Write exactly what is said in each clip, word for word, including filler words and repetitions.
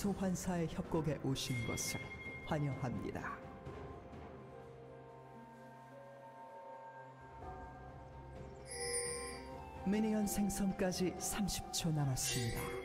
소환사의 협곡에 오신 것을 환영합니다. 미니언 생성까지 삼십 초 남았습니다.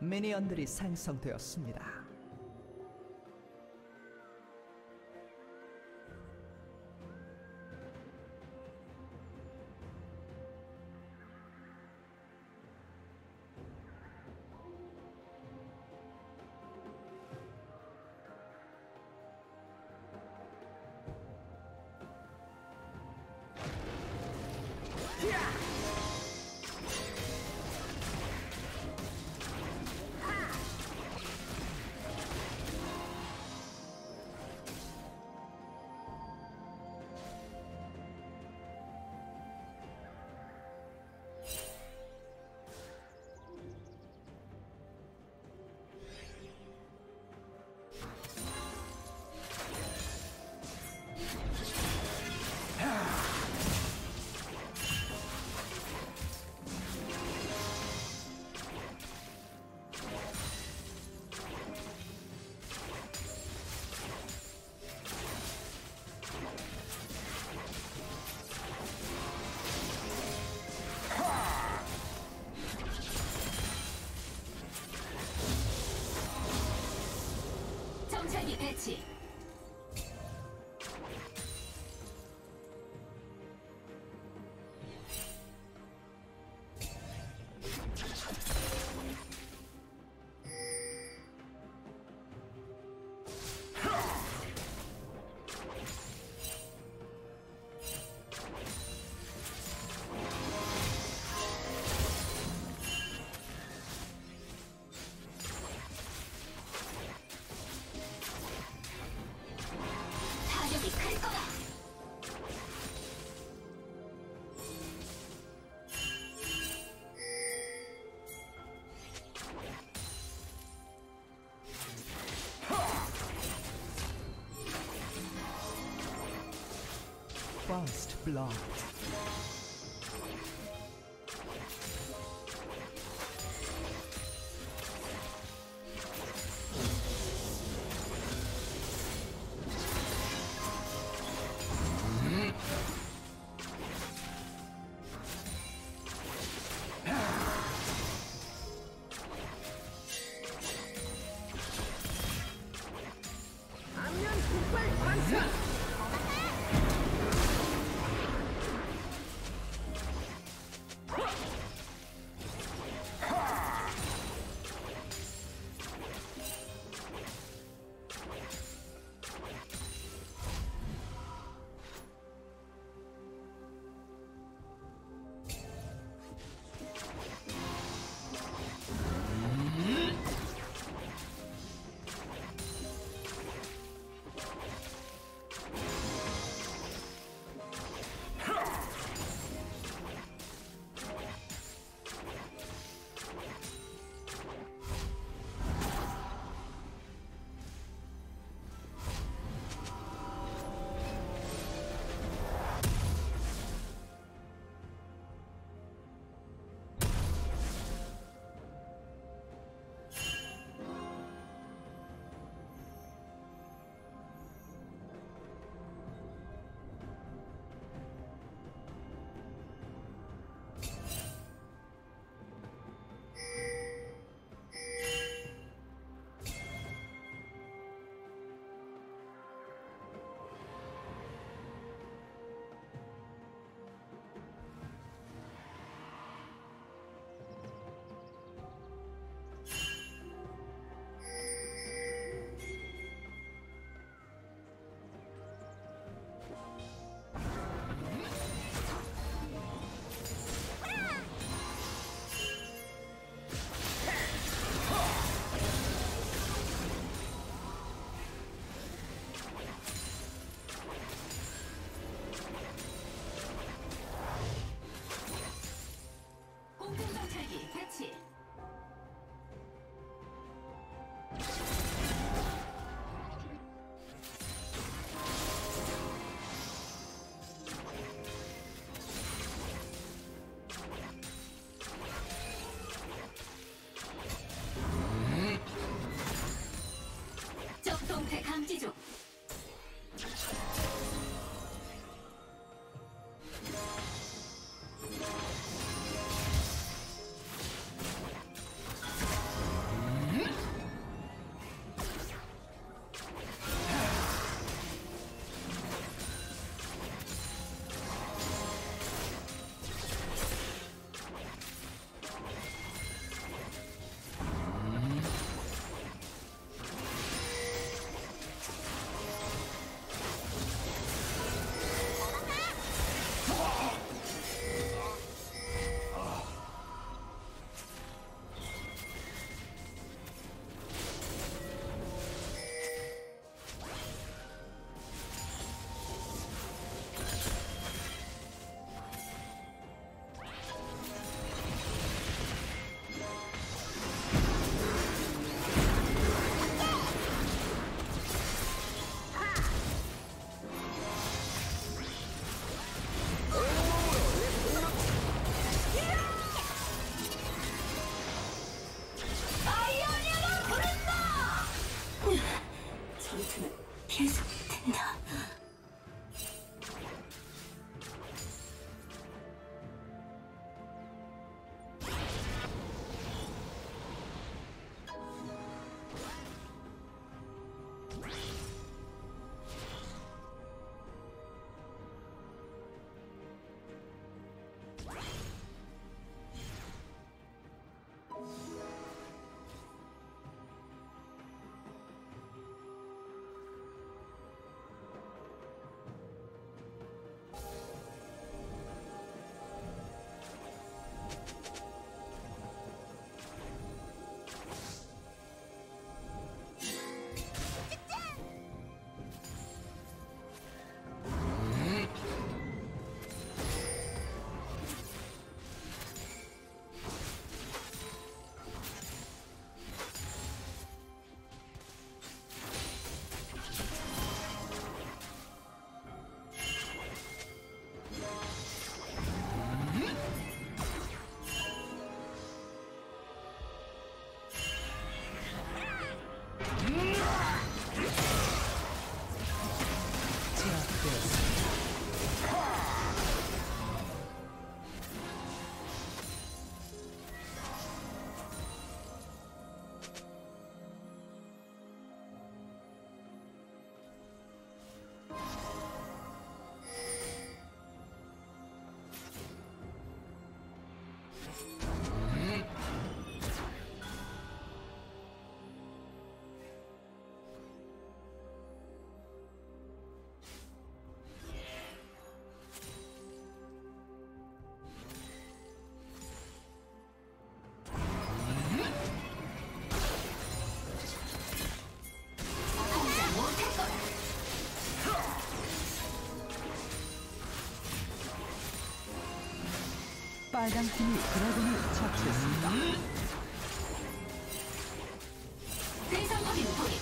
미니언들이 생성되었습니다. First blood. 안면 국발 반사! 계속 된다. 빨간 팀이 드래곤을 처치했습니다. 세상 확인 포기.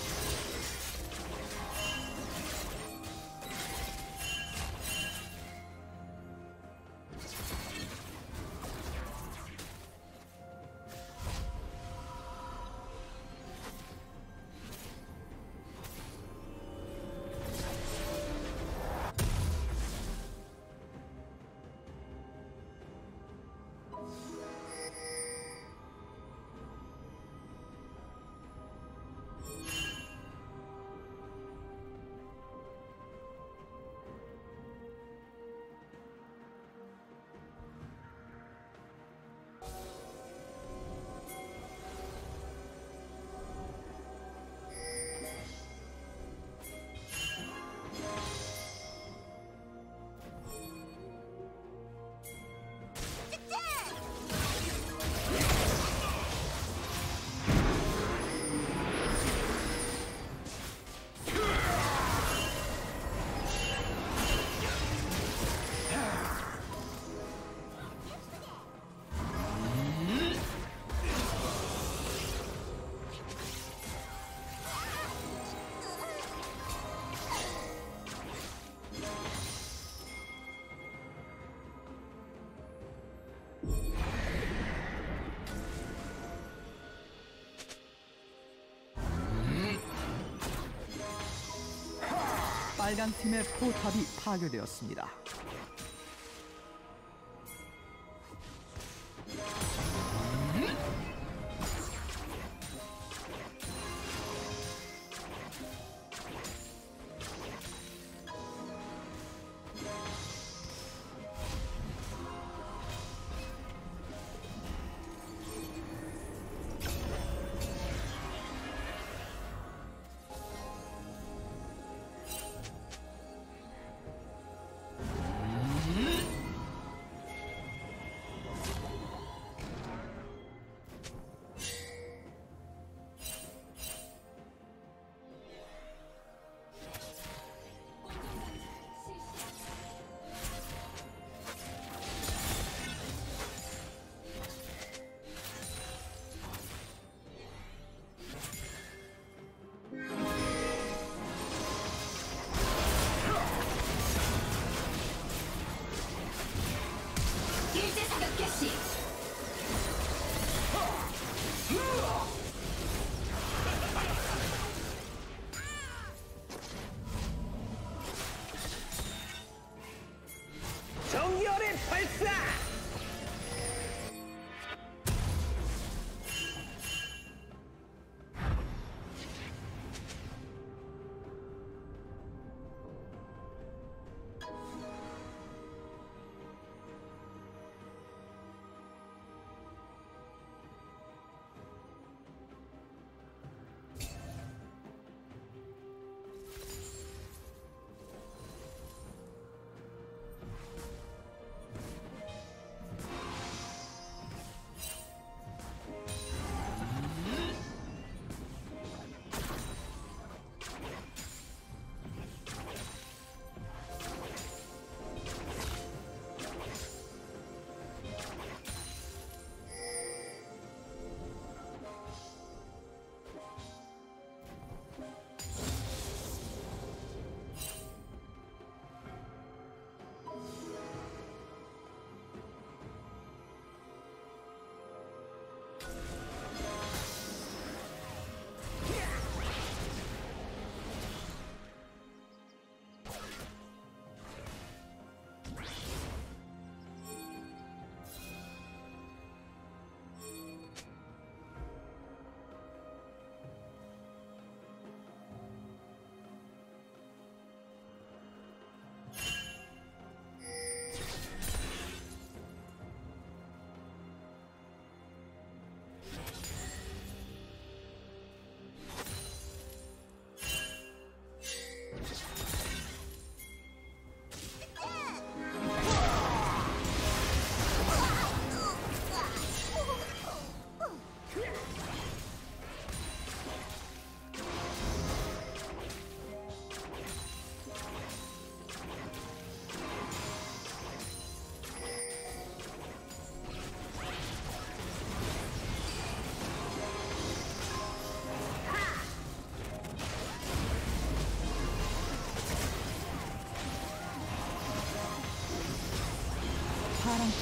빨간 팀의 포탑이 파괴되었습니다.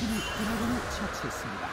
팀이 드래곤을 처치했습니다.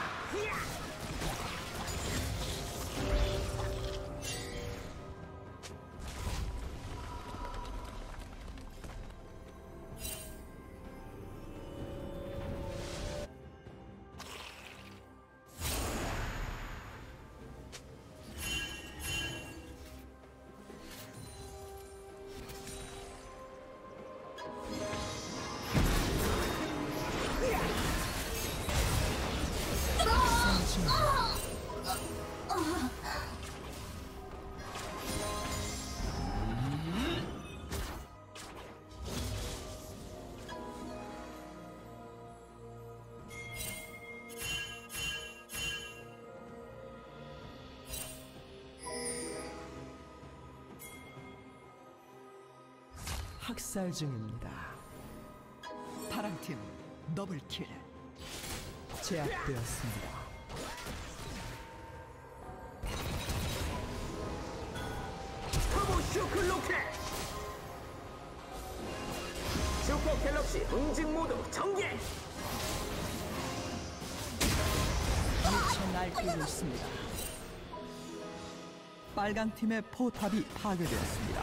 학살 중입니다. 파랑팀 더블킬 제압되었습니다. 터보 슈클 로켓! 슈퍼 갤럭시 응징 모드 전개! 미쳐 날뛰고 있습니다. 빨간 팀의 포탑이 파괴되었습니다.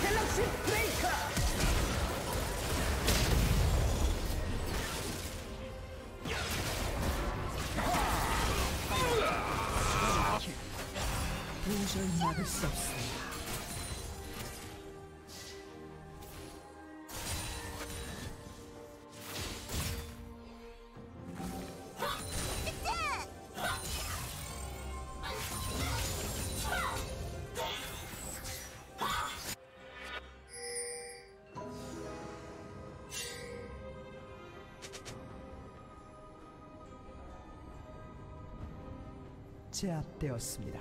갤럭시 브레이커! 도저히 막을 수 없습니다. 제압되었습니다.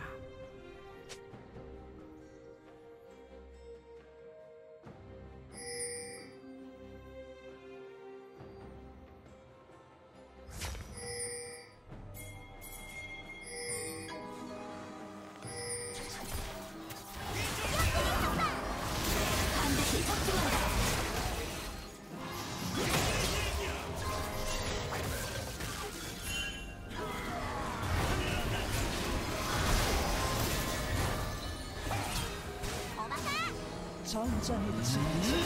전장의 진지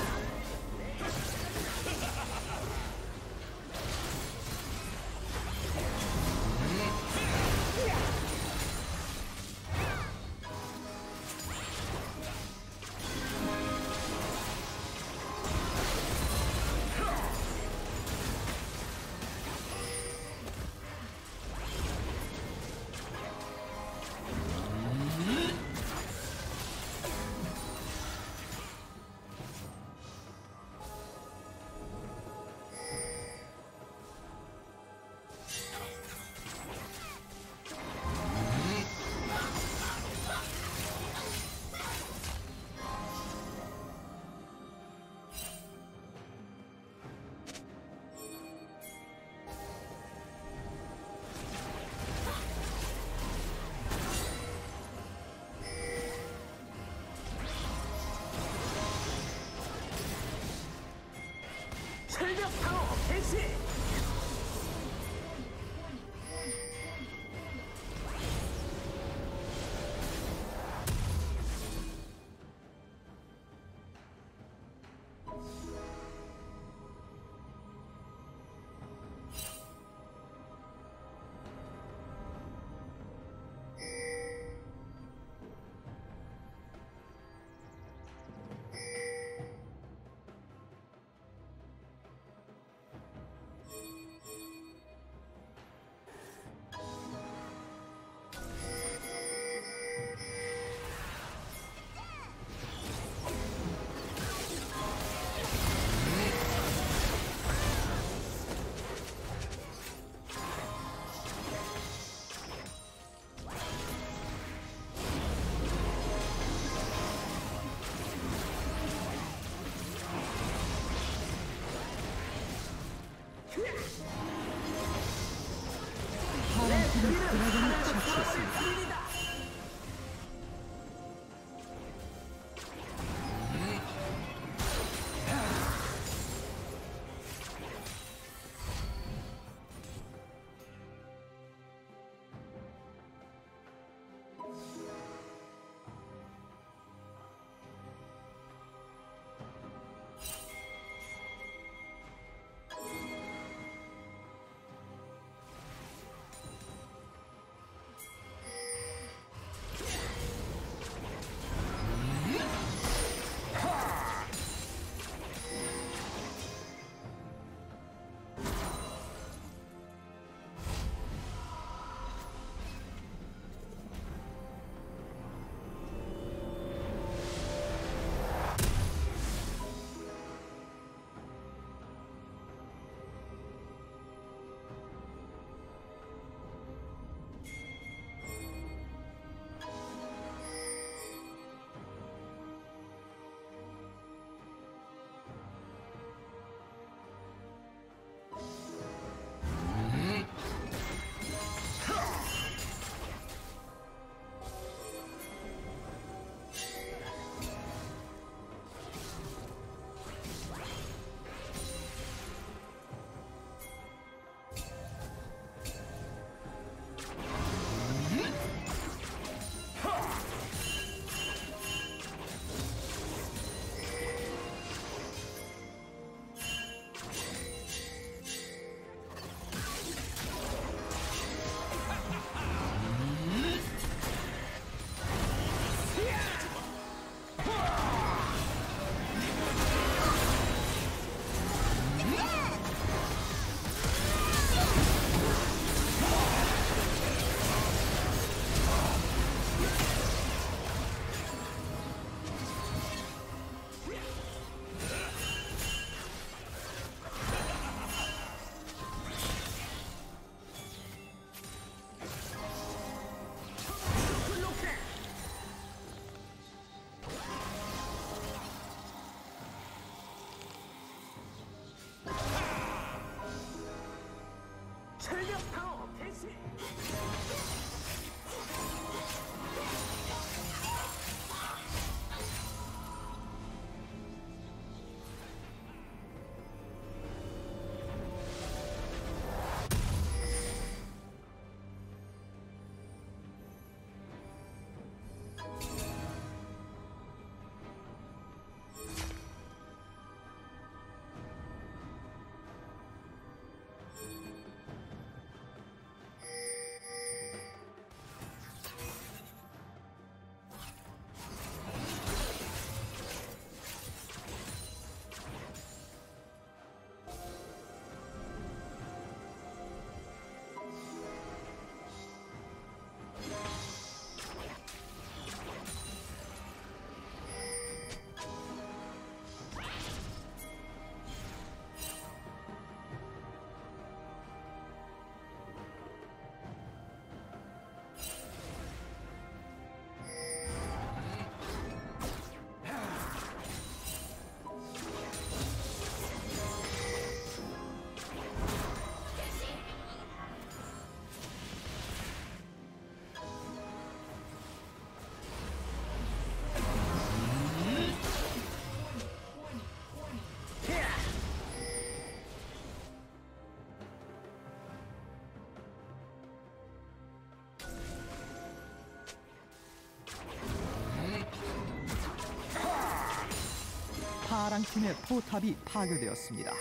파랑 팀의 포탑이 파괴되었습니다.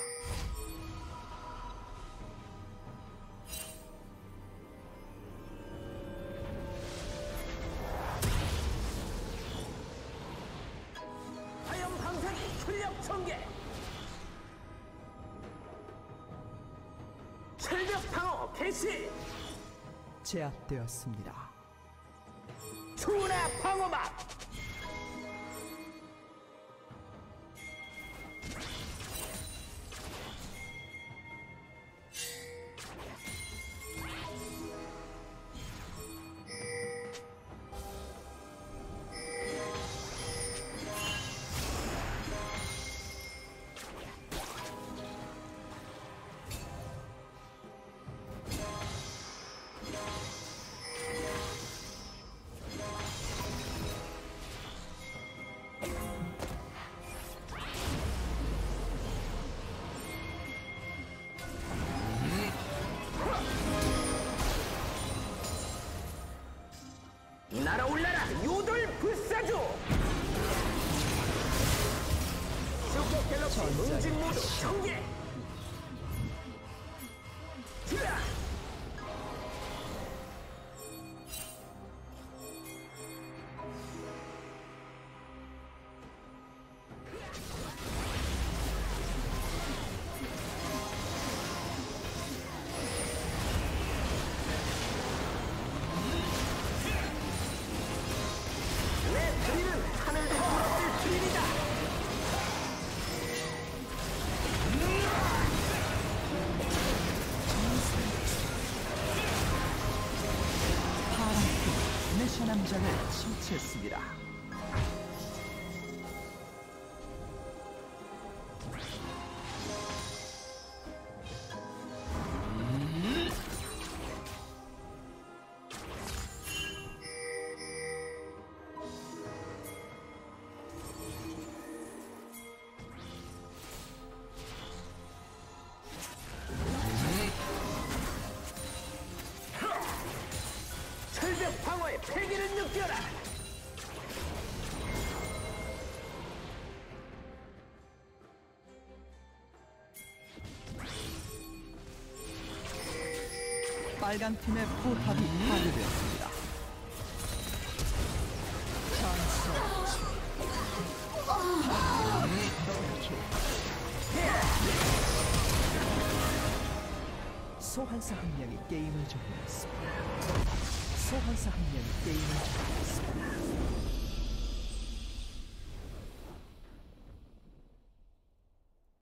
출력 방어 개시! 제압되었습니다. 투나 방어막! 전진 모드 전개. 남자를 침체했습니다. 음? 철벽 방어의 패기를 느껴라! 빨간 팀의 포탑이 파괴되었습니다. 소환사 한 명이 게임을 종료했습니다. 소환사 한 명이 게임을 종료했습니다.